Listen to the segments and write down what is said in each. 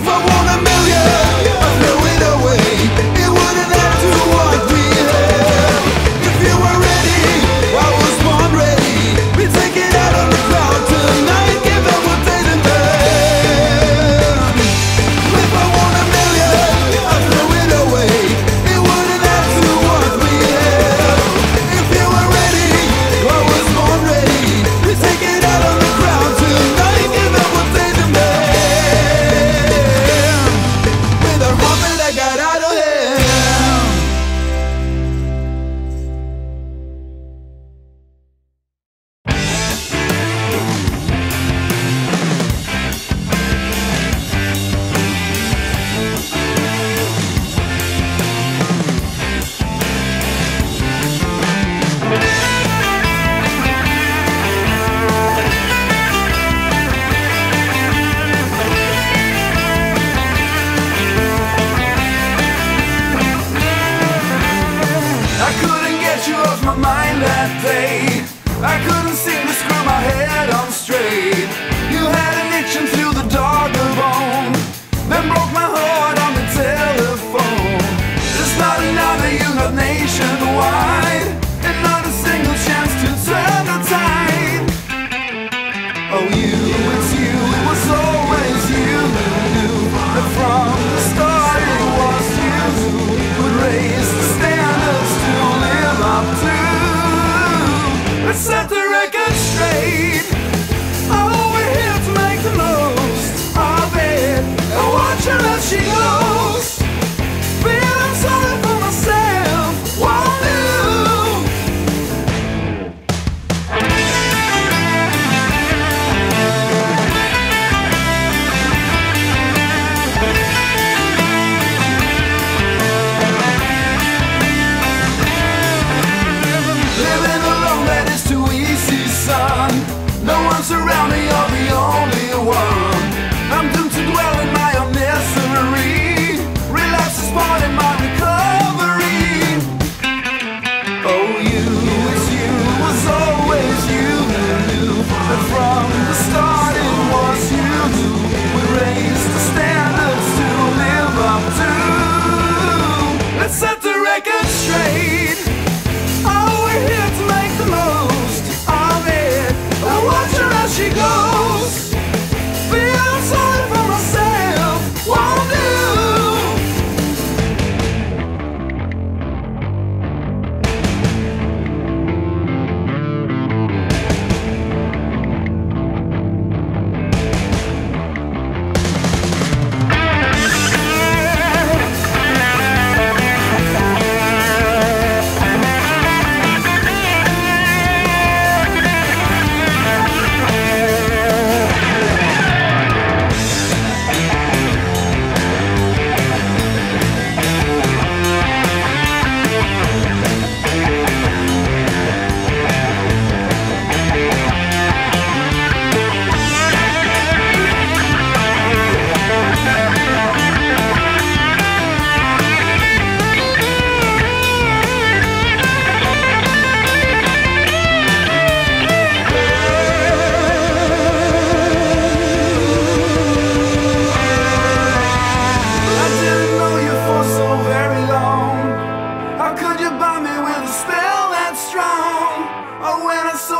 if I won $1 million, I'd throw it away. It wouldn't add to what we have. If you were ready, I was born ready. We take it out on the crowd tonight, give up what they demand. If I won $1 million, I'd throw it away. It wouldn't add to what we have. If you were ready, I was born ready. We take it out on the crowd tonight, give up what they demand. Set the record straight. Oh, we're here to make the most of it. And watch her as she goes. Around me, you're the only one. I'm doomed to dwell in my own misery. Relapse is part of my recovery. Oh, you was always you. And from the start it was you. We raised the standards to live up to. Let's set the record straight. Oh, we're here to make the most of it. I watch her as she goes. Feel sorry for myself. Won't do.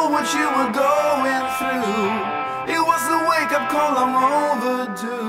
What you were going through, it was the wake-up call I'm overdue.